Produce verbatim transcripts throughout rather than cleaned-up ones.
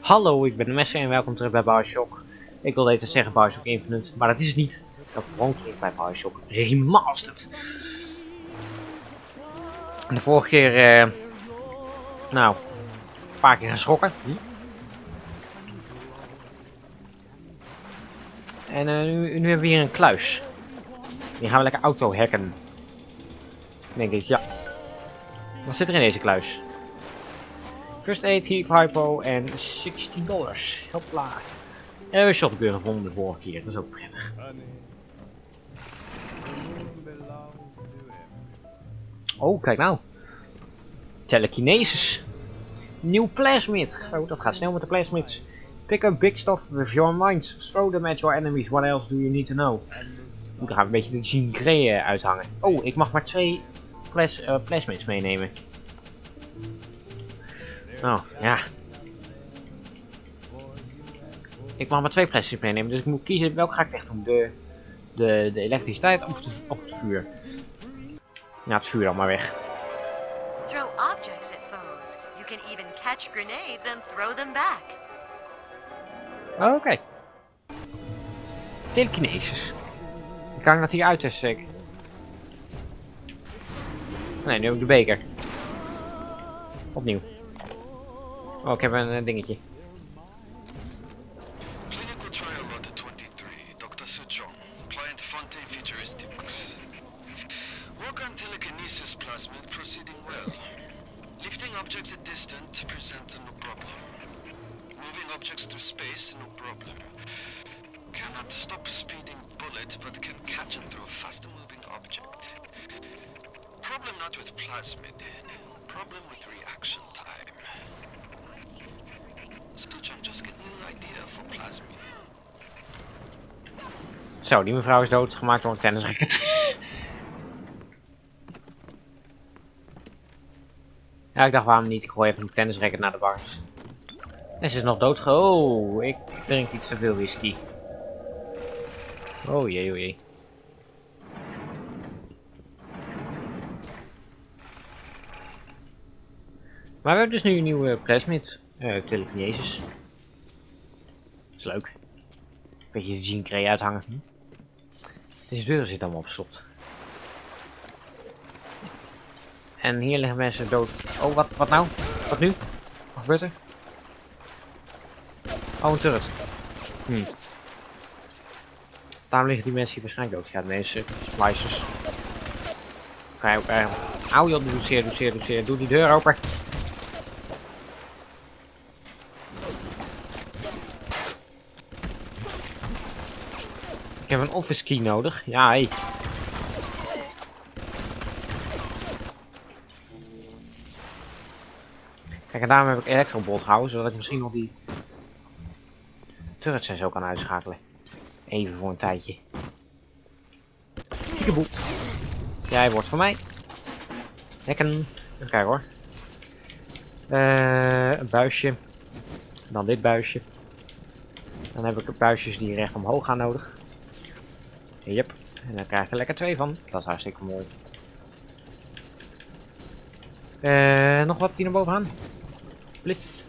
Hallo, ik ben Demesterr en welkom terug bij Bioshock. Ik wilde even zeggen Bioshock Infinite, maar dat is het niet. Dat woont terug bij Bioshock Remastered. En de vorige keer, eh, nou, een paar keer geschrokken. Hm? En uh, nu, nu hebben we hier een kluis. Die gaan we lekker auto hacken. Denk ik, ja. Wat zit er in deze kluis? First aid, heave, hypo en zestien dollars. Hopla. En we hebben shotgun gevonden de vorige keer, dat is ook prettig. Oh, kijk nou. Telekinesis. Nieuw plasmid. Oh, dat gaat snel met de plasmids. Pick up big stuff with your minds. Throw them at your enemies. What else do you need to know? Dan gaan we een beetje de Jean Grey uithangen. Oh, ik mag maar twee plas, uh, plasmids meenemen. Oh, ja. Ik mag maar twee plasmids meenemen, dus ik moet kiezen welke ga ik weg doen. De, de, de elektriciteit of, de, of het vuur. Ja, het vuur dan maar weg. Throw objects at foes. You can even catch grenades and throw them back. Oké. Okay. Telekinesis. Ik kan dat hier uittesten, zeker. Nee, nu heb ik de beker. Opnieuw. Oh, ik heb een dingetje. Clinical trial lot drieëntwintig, Doctor Suchong, client Fontaine Futuristics. Work on telekinesis plasmid proceeding well. Lifting objects at distance presents no problem. Moving objects through space, no problem. Cannot stop speeding bullet, but can catch and throw faster moving object. Problem not with plasmid, problem with reaction time. Suchong just get new idea for plasmid. Zo, die mevrouw is doodgemaakt door een tennisracket. Ja, ik dacht waarom niet, ik gooi even een tennisracket naar de bars. En ze is nog dood. Oh, ik drink iets te veel whisky. Oh jee, oh jee. Maar we hebben dus nu een nieuwe plasmid. Uh, telekinesis. Is leuk. Beetje de Jean Grey uithangen. Hm? Deze deur zit allemaal op slot. En hier liggen mensen dood. Oh, wat, wat nou? Wat nu? Wat gebeurt er? Oh, een turret. Hm. Daarom liggen die mensen hier waarschijnlijk ook. Ja, mensen. Splicers. Ga je ook ergens. Auw, joh, doe zeer, doe zeer, doe zeer. Doe die deur open. Ik heb een office key nodig. Ja, hé. Hey. Kijk, en daarom heb ik Electro Bolt gehouden, zodat ik misschien nog die turrets en zo kan uitschakelen. Even voor een tijdje. Kiekeboe. Jij wordt van mij. Hekken. Even kijken hoor. Uh, een buisje. Dan dit buisje. Dan heb ik buisjes die recht omhoog gaan nodig. Yep. En dan krijg ik er lekker twee van. Dat is hartstikke mooi. Uh, nog wat hier naar bovenaan. Blitz.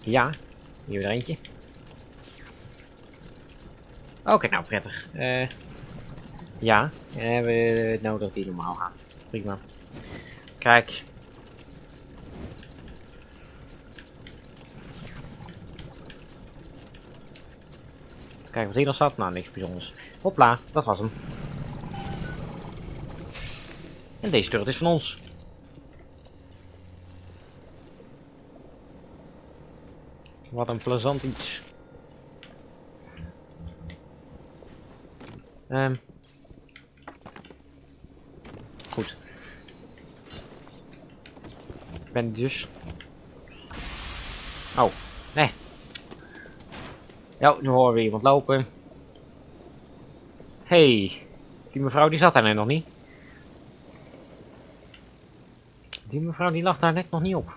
Ja. Hier weer eentje. Oké, okay, nou prettig. Uh, ja, we hebben het nodig die normaal gaan. Prima. Kijk. Kijk wat hier dan staat. Nou, niks bijzonders. Hopla, dat was hem. En deze turret is van ons. Wat een plezant iets. Um. Goed. Ik ben dus. Oh, nee. Ja, nu horen we iemand lopen. Hey, die mevrouw die zat daar net nog niet. Die mevrouw die lag daar net nog niet op.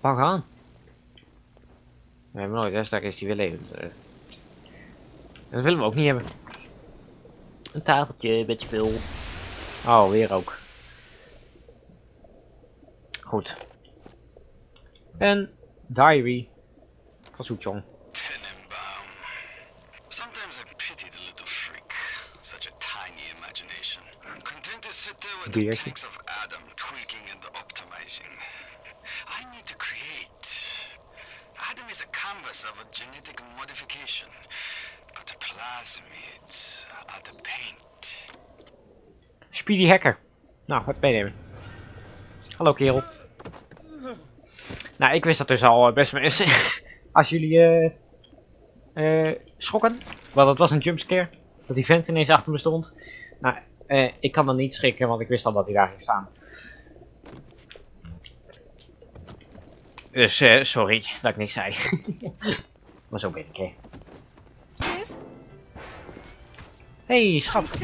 Pak aan. We hebben nooit, hè, straks is die weer levend. Dat willen we ook niet hebben. Een tafeltje met spul. Oh, weer ook. Goed. Een diary van Suchong. Beertje. Speedy hacker. Nou, wat meenemen. Hallo kerel. Nou, ik wist dat dus al, best mensen. Als jullie uh, uh, schokken. Wel, dat was een jumpscare. Dat die vent ineens achter me stond. Nou, uh, ik kan dan niet schrikken, want ik wist al dat hij daar ging staan. Dus, uh, sorry dat ik niks zei. Maar zo ben ik, hè. Hey, schat.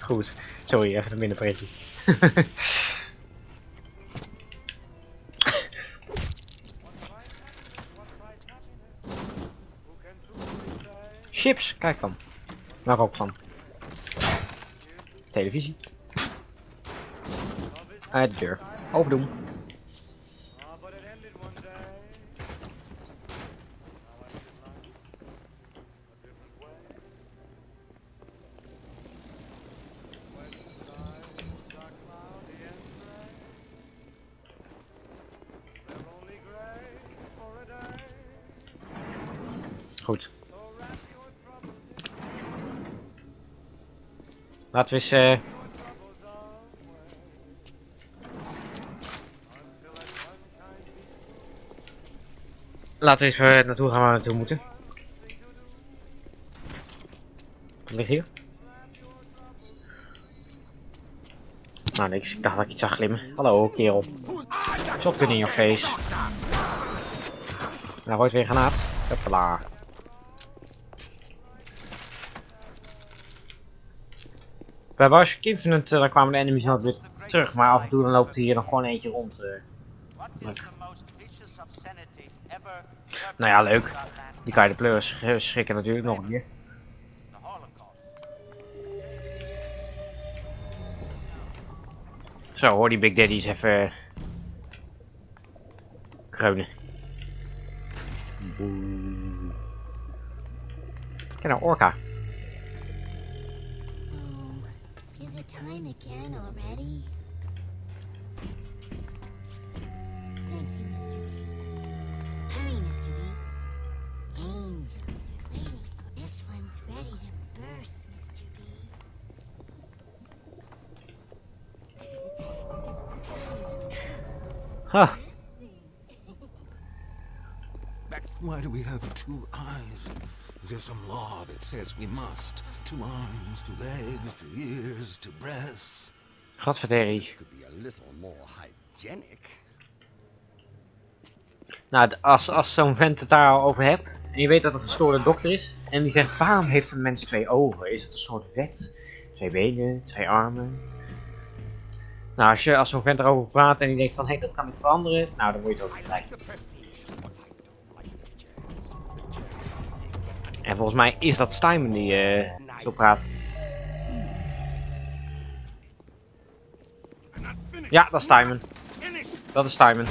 Goed, sorry, even een minder pretje. Chips, kijk dan. Waar ook van. Televisie. Uit de deur. Open doen. Goed. Laten we eens... Uh... Laten we eens uh, naartoe gaan waar we naartoe moeten. Wat ligt hier? Nou niks, ik dacht dat ik iets zag glimmen. Hallo kerel. Shotgun in your face. Nou, gooit weer een granaat. Hoppla. Bij Bioshock Infinite uh, daar kwamen de enemies altijd weer terug, maar af en toe dan loopt hier nog gewoon eentje rond. Uh. Nou ja, leuk. Die kan je de pleurs schrikken natuurlijk nog een keer. Zo, hoor die Big Daddy eens even kreunen. Kijk nou, orca. Time again already? Thank you, Mister B. Hurry, Mister B. Angels are waiting. This one's ready to burst, Mister B. Huh. Why do we have two eyes? Is there some law that says we must? Two arms, two legs, two ears, two breasts. Godverdorie. Could be a little more hygienic. Nou, als, als zo'n vent het daar al over hebt en je weet dat het een gestoorde dokter is en die zegt waarom heeft een mens twee ogen? Is het een soort wet? Twee benen, twee armen. Nou, als je als zo'n vent erover praat en die denkt van hé, hey, dat kan niet veranderen, nou dan word je het ook gelijk. En volgens mij is dat Steinman die uh, zo praat. Ja, dat is Steinman. Dat is Steinman.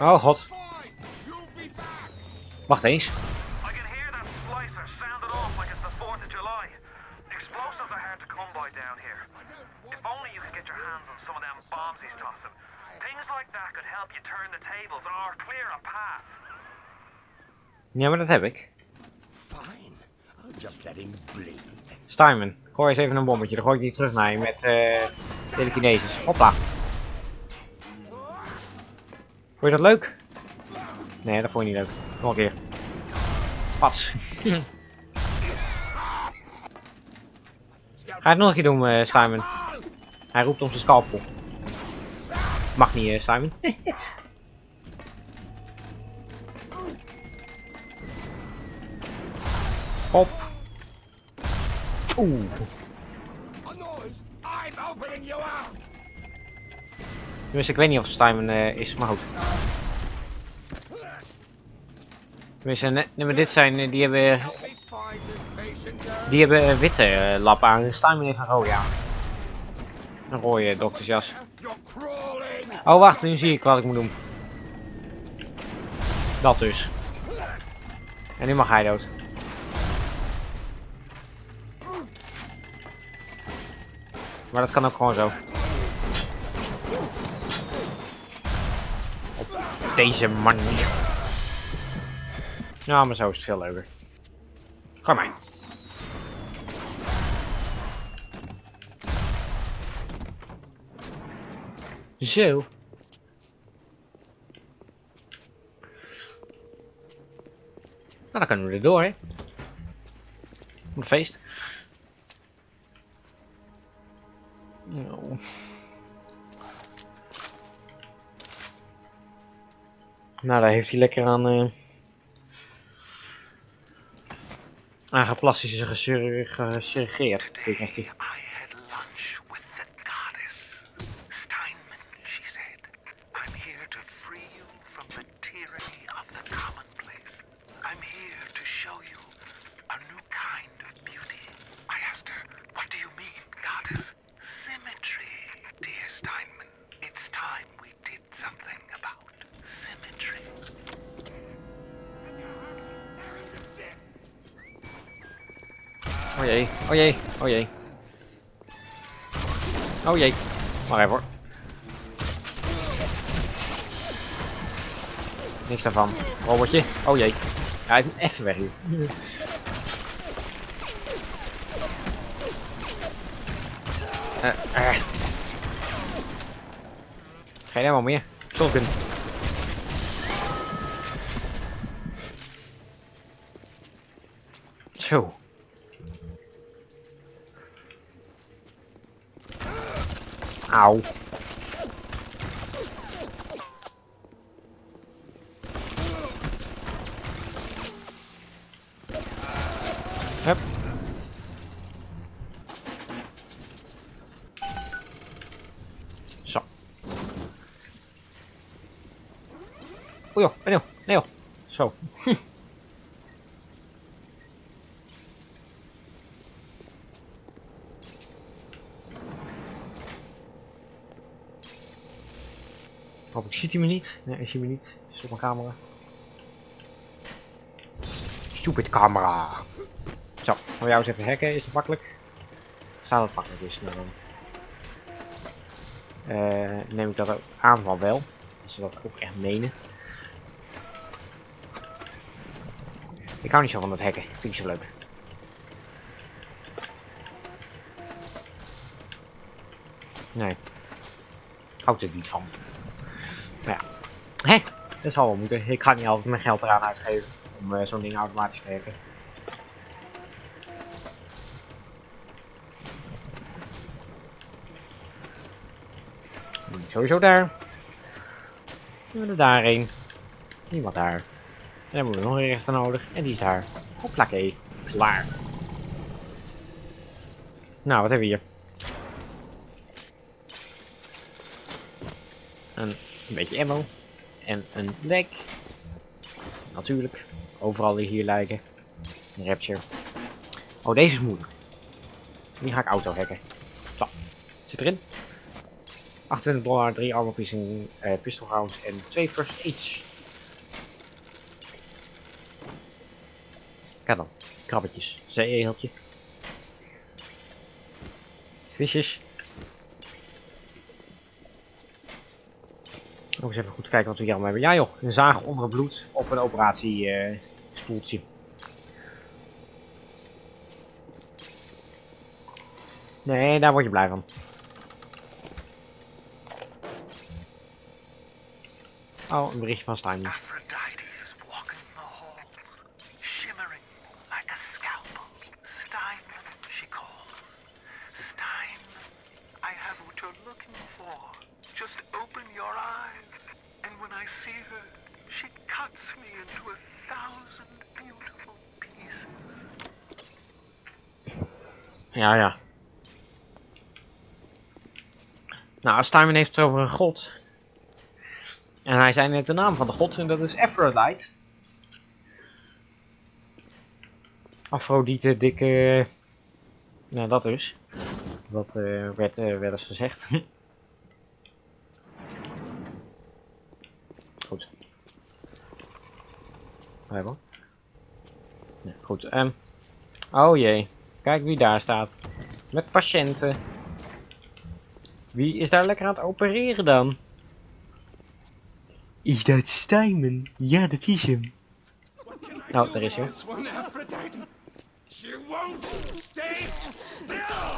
Oh god. Wacht eens. Ja, maar dat heb ik. Steinman, gooi eens even een bommetje. Dan gooi ik die terug naar je met uh, telekinesis. Hoppa. Vond je dat leuk? Nee, dat vond je niet leuk. Nog een keer. Pas. Ga het nog een keer doen, uh, Steinman. Hij roept om zijn scalpel. Mag niet, uh, Steinman. Op. Oeh. Tenminste, ik weet niet of Steinman uh, is, maar goed. Tenminste, nee, dit zijn, uh, die hebben... Die hebben uh, witte uh, lap aan, Steinman heeft een rode aan. Een rode uh, doktersjas. Oh wacht, nu zie ik wat ik moet doen. Dat dus. En nu mag hij dood. Maar dat kan ook gewoon zo. Op deze manier. Nou, maar zo is het veel leuker. Kom maar. Zo. Nou, dan kunnen we er door, hè. Een feest. No. Nou, daar heeft hij lekker aan, uh, aan geplastisch gesurgeerd. Ik denk echt die. Oh jee, oh jee, oh jee. Oh jee. Maar even hoor. Niks daarvan. Robotje. Oh jee. Ja, hij moet even weg hier. Uh, uh. Geen helemaal meer. Shotgun. Zo. Auw. Hup. Zo. Oei joh, nee joh, nee joh. Zo. Hopelijk ziet hij me niet. Nee, hij ziet me niet. Het is op mijn camera. Stupid camera. Zo, voor jou eens even hacken. Is het makkelijk? Staat het makkelijk is. Dan uh, neem ik dat ook aanval wel. Als ze dat ook echt menen. Ik hou niet zo van dat hacken. Vind ik zo leuk. Nee. Houdt er niet van. Ja. Hé, dat zal wel moeten. Ik ga niet altijd mijn geld eraan uitgeven om uh, zo'n ding automatisch te hacken. Sowieso daar. We hebben er daarheen. Niemand daar. En dan hebben we nog een rechter nodig. En die is daar. Hoplakee. Klaar. Nou, wat hebben we hier? Een... Een beetje ammo. En een dek. Natuurlijk. Overal die hier lijken. Een Rapture. Oh, deze is moeilijk. Die ga ik auto hacken. Zo. Zit erin. achtentwintig dollar, drie armor piercing uh, pistol rounds en twee first aids. Kijk dan. Krabbetjes. Zee-eeltje. Visjes. Nog eens even goed kijken wat we hier allemaal hebben. Ja joh, een zaag onder het bloed op een operatiestoeltje. Uh, nee, daar word je blij van. Oh, een berichtje van Steinman. Ja, ja. Nou, als Steinman heeft het over een god. En hij zei net de naam van de god en dat is Aphrodite. Aphrodite, dikke... Nou, dat dus. Dat uh, werd uh, wel eens gezegd. Goed. Hij wel. Ja, goed. Um. Oh jee. Kijk wie daar staat. Met patiënten. Wie is daar lekker aan het opereren dan? Is dat Steinman? Ja, dat is hem. Nou, daar is hij. She won't stay still!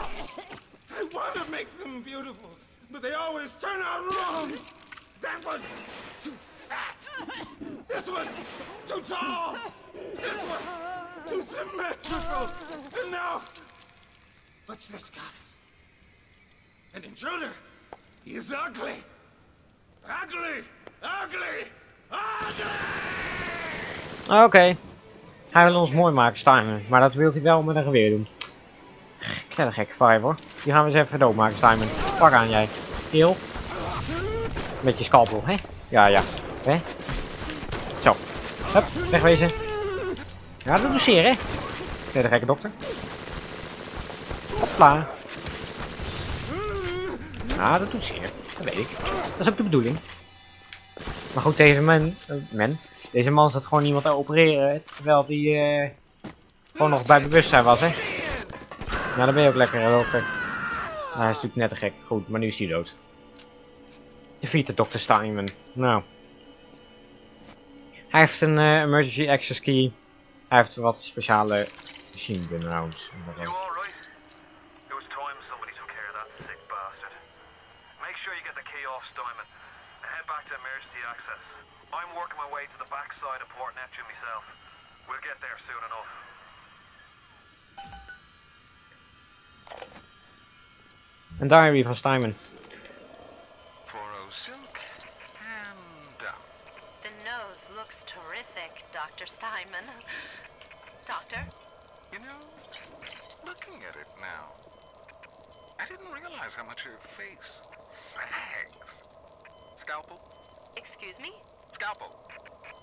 I want to make them beautiful, but they always turn out wrong! That one's too fat! This one's too tall! This one's too symmetrical! And now... What's this goddess? An intruder! He's ugly! Ugly! Ugly! Ugly! Okay. Hij wil ons mooi maken, Steinman. Maar dat wil hij wel met een geweer doen. Ik heb een gekke vibe hoor. Die gaan we eens even doodmaken, Steinman. Pak aan jij. Kill. Met je scalpel, hè? Ja, ja. Hè? Zo. Hup, wegwezen. Ja, dat doet zeer, hè? Nee, de gekke dokter. Opslaan. Ja, dat doet zeer. Dat weet ik. Dat is ook de bedoeling. Maar goed, tegen men... Uh, men. Deze man zat gewoon iemand te opereren, terwijl die uh, gewoon nog bij bewustzijn was, hè? Ja, dan ben je ook lekker, dokter. Nou, hij is natuurlijk net te gek. Goed, maar nu is hij dood. De vierde dokter Steinman. Nou. Hij heeft een uh, emergency access key. Hij heeft wat speciale machine gun rounds. I'm working my way to the backside of Port Neptune myself. We'll get there soon enough. Een diary van Steinman. For O silk and down. The nose looks terrific, Doctor Steinman. Doctor? You know, looking at it now, I didn't realize how much your face sags. Scalpel? Excuse me? Scalpel.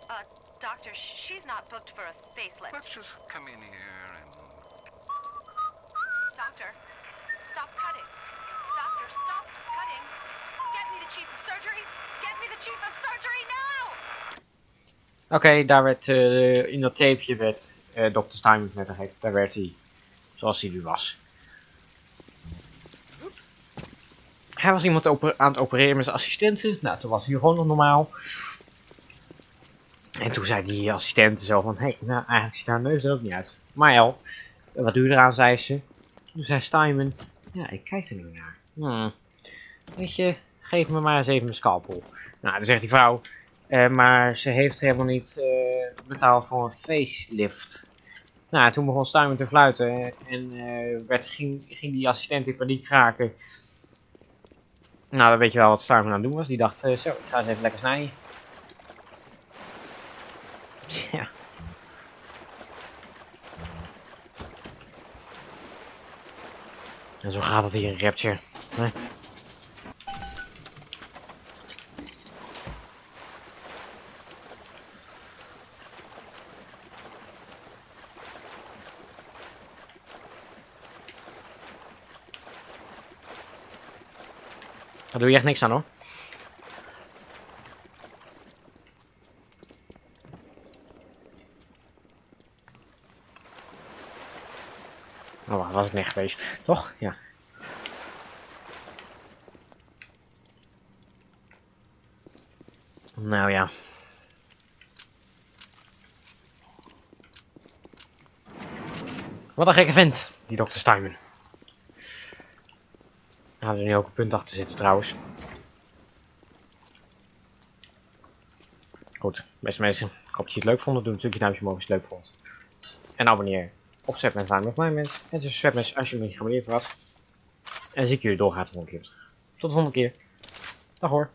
Uh, doctor, she's not booked for a facelift. Let's just come in here and... Doctor, stop cutting. Doctor, stop cutting. Get me the chief of surgery. Get me the chief of surgery now! Oké, okay, daar werd, uh, in dat tapeje werd uh, dokter Steinman net een gek. Daar werd hij, zoals hij nu was. Hij was iemand aan het opereren met zijn assistenten. Nou, toen was hij gewoon nog normaal. En toen zei die assistenten zo van, hé, hey, nou eigenlijk ziet haar neus er ook niet uit. Maar ja, wat doe je eraan, zei ze. Toen zei Steinman, ja, ik kijk er niet naar. Hmm. Weet je, geef me maar eens even mijn scalpel. Nou, dan zegt die vrouw, eh, maar ze heeft helemaal niet eh, betaald voor een facelift. Nou, toen begon Steinman te fluiten en eh, werd, ging, ging die assistent in paniek raken. Nou, dan weet je wel wat Steinman aan het doen was. Die dacht, zo, ik ga eens even lekker snijden. Ja. En zo gaat het hier in Rapture. Hè? Daar doe je echt niks aan hoor. Nou, oh, dat was ik net geweest, toch? Ja. Nou ja. Wat een gekke vent, die dokter Steinman. Nou, er is nu ook een punt achter zitten trouwens. Goed, beste mensen. Ik hoop dat je het leuk vond. Doe natuurlijk je duimpje omhoog als je het leuk vond. En abonneer. Op Stepmans aan met mijn mens. En dus Stepmans als je me niet geabonneerd was. En zie ik jullie doorgaan de volgende keer. Tot de volgende keer. Dag hoor.